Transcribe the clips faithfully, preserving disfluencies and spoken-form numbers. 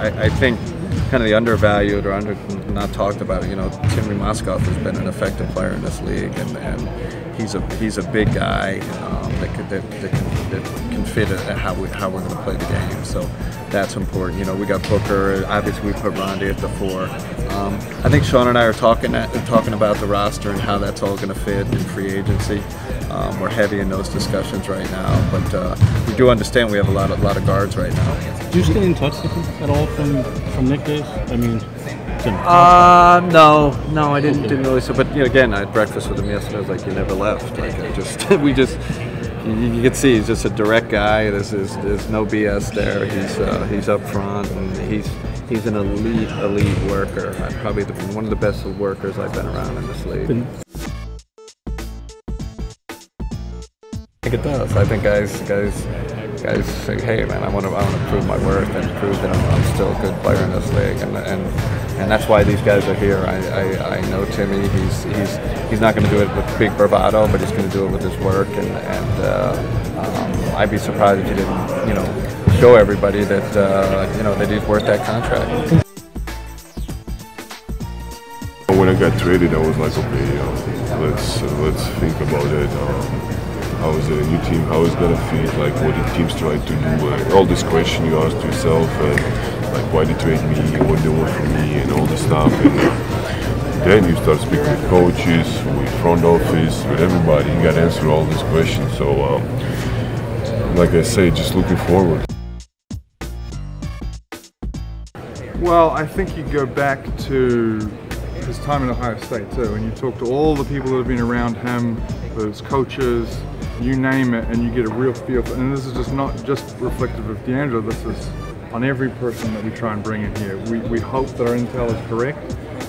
I, I think kind of the undervalued or under not talked about, you know, Timofey Mozgov has been an effective player in this league, and, and he's a he's a big guy um, that, could, that, that, can, that can fit at how we how we're going to play the game. So that's important. You know, we got Booker. Obviously, we put Rondé at the four. Um, I think Sean and I are talking at, talking about the roster and how that's all going to fit in free agency. Um, we're heavy in those discussions right now, but uh, we do understand we have a lot of lot of guards right now. Do you stay in touch with him at all from from Nick Davis? I mean. Uh, no, no, I didn't, didn't really. So, but you know, again, I had breakfast with him yesterday. I was like, "You never left." Like, I just, we just, you, you can see he's just a direct guy. There's, there's, there's no B S there. He's, uh, he's up front, and he's, he's an elite, elite worker. Probably the, one of the best workers I've been around in this league. I think it does. I think guys, guys. guys say, hey man, I want to I want to prove my worth and prove that I'm, I'm still a good player in this league, and and and that's why these guys are here. I I, I know Timmy. He's he's he's not going to do it with big bravado, but he's going to do it with his work. And and uh, um, I'd be surprised if he didn't, you know, show everybody that uh, you know that he's worth that contract. When I got traded, I was like, okay, uh, let's uh, let's think about it. Um, How is it a new team? How is it gonna feel? Like, what did teams try to do? Like, all this question you ask yourself, and like, why they trade me? What they want from me? And all this stuff. And then you start speaking with coaches, with front office, with everybody. You gotta answer all these questions. So, um, like I say, just looking forward. Well, I think you go back to his time at Ohio State too, and you talk to all the people that have been around him, those coaches. You name it, and you get a real feel for it. And this is just not just reflective of D'Angelo, this is on every person that we try and bring in here. We, we hope that our intel is correct.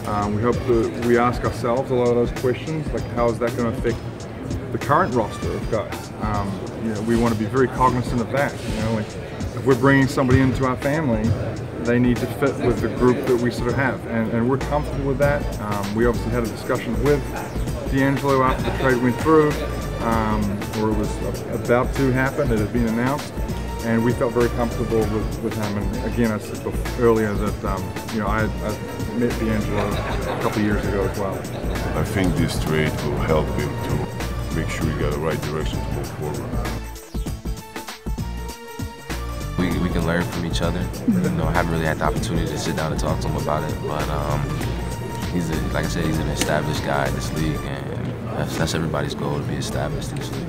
Um, we hope that we ask ourselves a lot of those questions, like how is that going to affect the current roster of guys? Um, you know, we want to be very cognizant of that. You know, like if we're bringing somebody into our family, they need to fit with the group that we sort of have, and, and we're comfortable with that. Um, we obviously had a discussion with D'Angelo after the trade went through. Um, or it was about to happen, it had been announced, and we felt very comfortable with, with him. And again, I said before, earlier that um, you know I, I met D'Angelo a couple of years ago as well. I think this trade will help him to make sure we got the right direction to move forward. We, we can learn from each other. You know, I haven't really had the opportunity to sit down and talk to him about it, but um, he's a, like I said, he's an established guy in this league. And That's, that's everybody's goal, to be established in this league.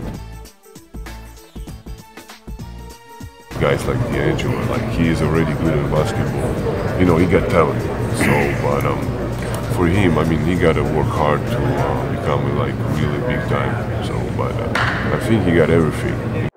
Guys like D'Angelo, like he is already good at basketball. You know, he got talent. So, but um, for him, I mean, he got to work hard to uh, become like really big time. So, but uh, I think he got everything.